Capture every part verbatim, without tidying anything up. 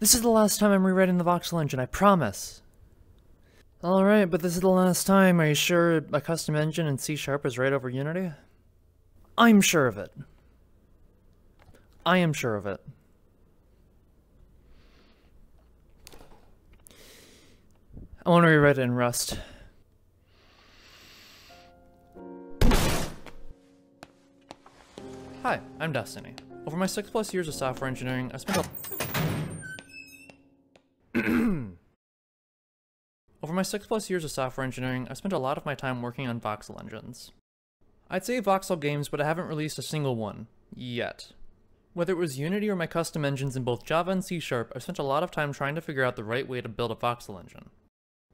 This is the last time I'm rewriting the voxel engine, I promise. Alright, but this is the last time. Are you sure a custom engine in C sharp is right over Unity? I'm sure of it. I am sure of it. I want to rewrite it in Rust. Hi, I'm Destiny. Over my six plus years of software engineering, I spent a Over my six plus years of software engineering, I've spent a lot of my time working on voxel engines. I'd say voxel games, but I haven't released a single one. Yet. Whether it was Unity or my custom engines in both Java and C sharp, I've spent a lot of time trying to figure out the right way to build a voxel engine.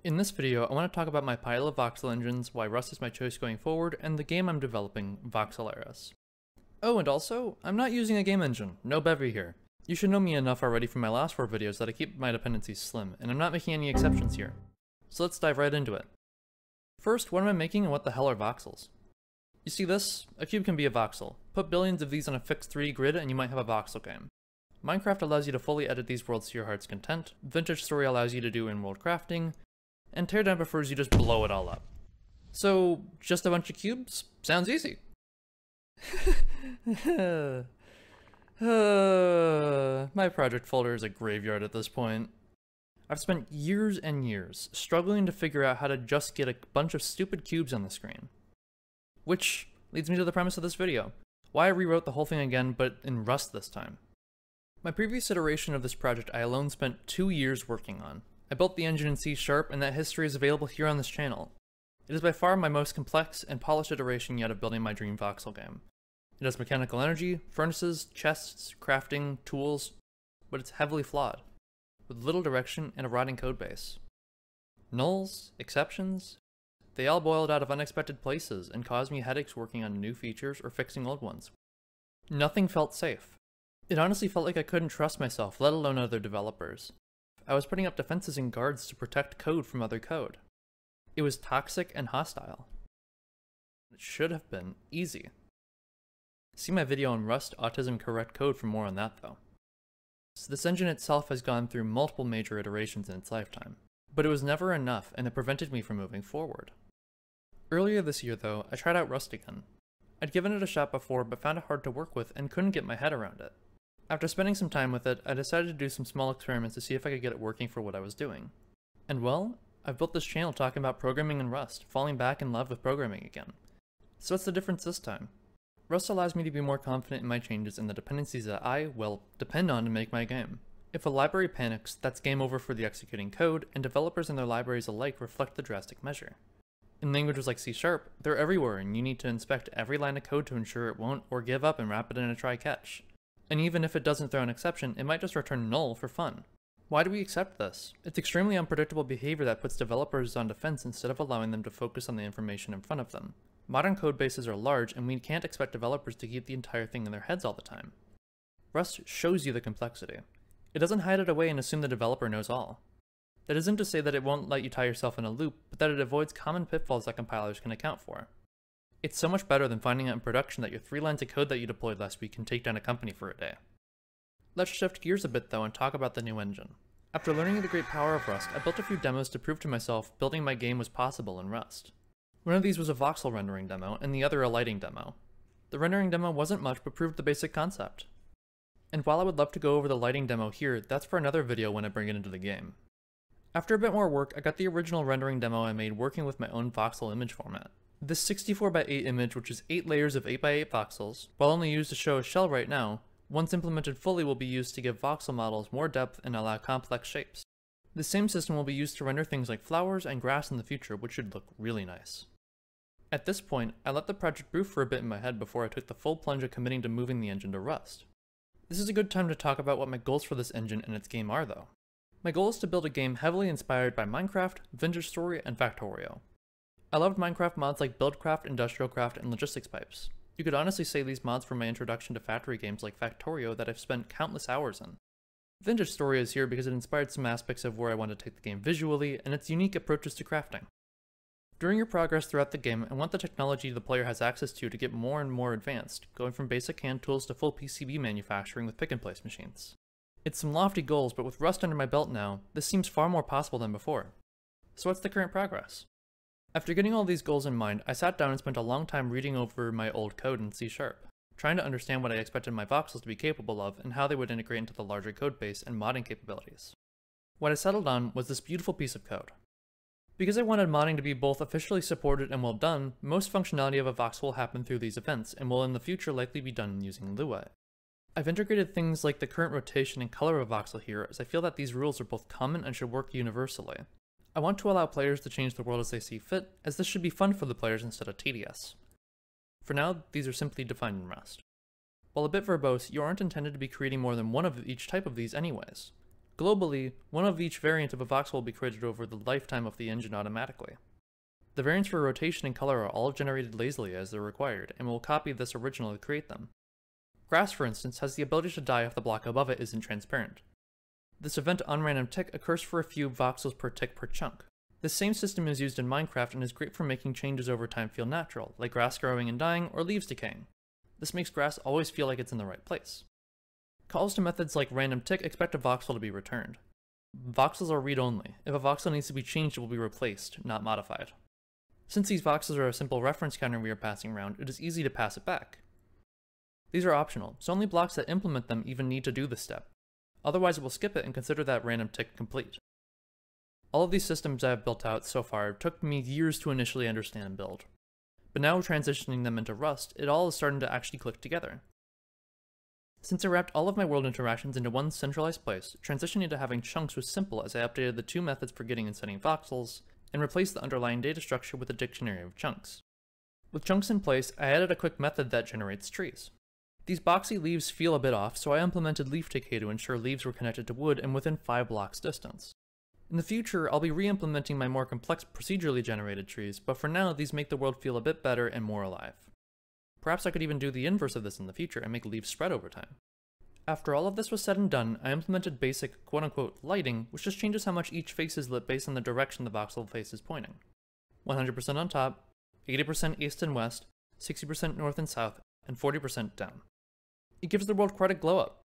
In this video, I want to talk about my pile of voxel engines, why Rust is my choice going forward, and the game I'm developing, Voxelaris. Oh, and also, I'm not using a game engine, no Bevy here. You should know me enough already from my last four videos that I keep my dependencies slim, and I'm not making any exceptions here. So let's dive right into it. First, what am I making and what the hell are voxels? You see this? A cube can be a voxel. Put billions of these on a fixed three D grid and you might have a voxel game. Minecraft allows you to fully edit these worlds to your heart's content, Vintage Story allows you to do in-world crafting, and Teardown prefers you just blow it all up. So, just a bunch of cubes? Sounds easy. uh, my project folder is a graveyard at this point. I've spent years and years struggling to figure out how to just get a bunch of stupid cubes on the screen. Which leads me to the premise of this video, why I rewrote the whole thing again, but in Rust this time. My previous iteration of this project I alone spent two years working on. I built the engine in C sharp, and that history is available here on this channel. It is by far my most complex and polished iteration yet of building my dream voxel game. It has mechanical energy, furnaces, chests, crafting, tools, but it's heavily flawed, with little direction and a rotting codebase. Nulls, exceptions, they all boiled out of unexpected places and caused me headaches working on new features or fixing old ones. Nothing felt safe. It honestly felt like I couldn't trust myself, let alone other developers. I was putting up defenses and guards to protect code from other code. It was toxic and hostile. It should have been easy. See my video on Rust Autism Correct Code for more on that though. So this engine itself has gone through multiple major iterations in its lifetime, but it was never enough and it prevented me from moving forward. Earlier this year though, I tried out Rust again. I'd given it a shot before but found it hard to work with and couldn't get my head around it. After spending some time with it, I decided to do some small experiments to see if I could get it working for what I was doing. And well, I've built this channel talking about programming in Rust, falling back in love with programming again. So what's the difference this time? Rust allows me to be more confident in my changes and the dependencies that I, well, depend on to make my game. If a library panics, that's game over for the executing code, and developers and their libraries alike reflect the drastic measure. In languages like C sharp, they're everywhere and you need to inspect every line of code to ensure it won't or give up and wrap it in a try-catch. And even if it doesn't throw an exception, it might just return null for fun. Why do we accept this? It's extremely unpredictable behavior that puts developers on defense instead of allowing them to focus on the information in front of them. Modern codebases are large, and we can't expect developers to keep the entire thing in their heads all the time. Rust shows you the complexity. It doesn't hide it away and assume the developer knows all. That isn't to say that it won't let you tie yourself in a loop, but that it avoids common pitfalls that compilers can account for. It's so much better than finding out in production that your three lines of code that you deployed last week can take down a company for a day. Let's shift gears a bit though and talk about the new engine. After learning the great power of Rust, I built a few demos to prove to myself building my game was possible in Rust. One of these was a voxel rendering demo, and the other a lighting demo. The rendering demo wasn't much, but proved the basic concept. And while I would love to go over the lighting demo here, that's for another video when I bring it into the game. After a bit more work, I got the original rendering demo I made working with my own voxel image format. This sixty-four by eight image, which is eight layers of eight by eight voxels, while only used to show a shell right now, once implemented fully will be used to give voxel models more depth and allow complex shapes. The same system will be used to render things like flowers and grass in the future, which should look really nice. At this point, I let the project brew for a bit in my head before I took the full plunge of committing to moving the engine to Rust. This is a good time to talk about what my goals for this engine and its game are though. My goal is to build a game heavily inspired by Minecraft, Vintage Story, and Factorio. I loved Minecraft mods like Buildcraft, Industrialcraft, and Logistics Pipes. You could honestly say these mods were my introduction to factory games like Factorio that I've spent countless hours in. Vintage Story is here because it inspired some aspects of where I want to take the game visually and its unique approaches to crafting. During your progress throughout the game, I want the technology the player has access to to get more and more advanced, going from basic hand tools to full P C B manufacturing with pick-and-place machines. It's some lofty goals, but with Rust under my belt now, this seems far more possible than before. So what's the current progress? After getting all these goals in mind, I sat down and spent a long time reading over my old code in C sharp, trying to understand what I expected my voxels to be capable of and how they would integrate into the larger code base and modding capabilities. What I settled on was this beautiful piece of code. Because I wanted modding to be both officially supported and well done, most functionality of a voxel will happen through these events and will in the future likely be done using Lua. I've integrated things like the current rotation and color of a voxel here, as I feel that these rules are both common and should work universally. I want to allow players to change the world as they see fit, as this should be fun for the players instead of tedious. For now, these are simply defined in Rust. While a bit verbose, you aren't intended to be creating more than one of each type of these anyways. Globally, one of each variant of a voxel will be created over the lifetime of the engine automatically. The variants for rotation and color are all generated lazily as they're required, and will copy this original to create them. Grass, for instance, has the ability to die if the block above it isn't transparent. This event on random tick occurs for a few voxels per tick per chunk. This same system is used in Minecraft and is great for making changes over time feel natural, like grass growing and dying or leaves decaying. This makes grass always feel like it's in the right place. Calls to methods like random tick expect a voxel to be returned. Voxels are read-only. If a voxel needs to be changed, it will be replaced, not modified. Since these voxels are a simple reference counter we are passing around, it is easy to pass it back. These are optional, so only blocks that implement them even need to do this step. Otherwise it will skip it and consider that random tick complete. All of these systems I have built out so far took me years to initially understand and build. But now transitioning them into Rust, it all is starting to actually click together. Since I wrapped all of my world interactions into one centralized place, transitioning to having chunks was simple as I updated the two methods for getting and sending voxels, and replaced the underlying data structure with a dictionary of chunks. With chunks in place, I added a quick method that generates trees. These boxy leaves feel a bit off, so I implemented leaf decay to ensure leaves were connected to wood and within five blocks distance. In the future, I'll be re-implementing my more complex procedurally generated trees, but for now these make the world feel a bit better and more alive. Perhaps I could even do the inverse of this in the future and make leaves spread over time. After all of this was said and done, I implemented basic quote-unquote lighting, which just changes how much each face is lit based on the direction the voxel face is pointing. one hundred percent on top, eighty percent east and west, sixty percent north and south, and forty percent down. It gives the world quite a glow up.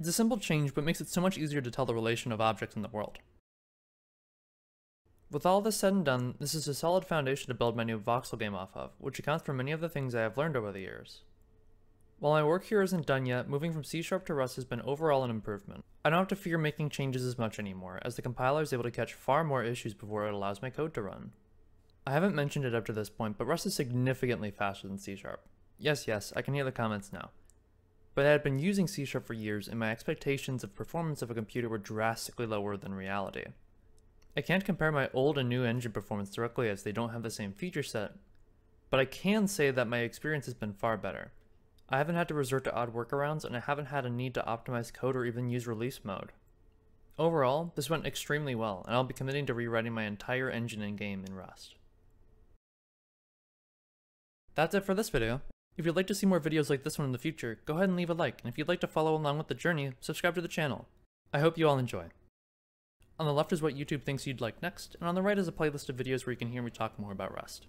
It's a simple change, but makes it so much easier to tell the relation of objects in the world. With all this said and done, this is a solid foundation to build my new voxel game off of, which accounts for many of the things I have learned over the years. While my work here isn't done yet, moving from C sharp to Rust has been overall an improvement. I don't have to fear making changes as much anymore, as the compiler is able to catch far more issues before it allows my code to run. I haven't mentioned it up to this point, but Rust is significantly faster than C sharp. Yes, yes, I can hear the comments now. But I had been using C sharp for years, and my expectations of performance of a computer were drastically lower than reality. I can't compare my old and new engine performance directly as they don't have the same feature set, but I can say that my experience has been far better. I haven't had to resort to odd workarounds, and I haven't had a need to optimize code or even use release mode. Overall, this went extremely well, and I'll be committing to rewriting my entire engine and game in Rust. That's it for this video. If you'd like to see more videos like this one in the future, go ahead and leave a like, and if you'd like to follow along with the journey, subscribe to the channel. I hope you all enjoy. On the left is what YouTube thinks you'd like next, and on the right is a playlist of videos where you can hear me talk more about Rust.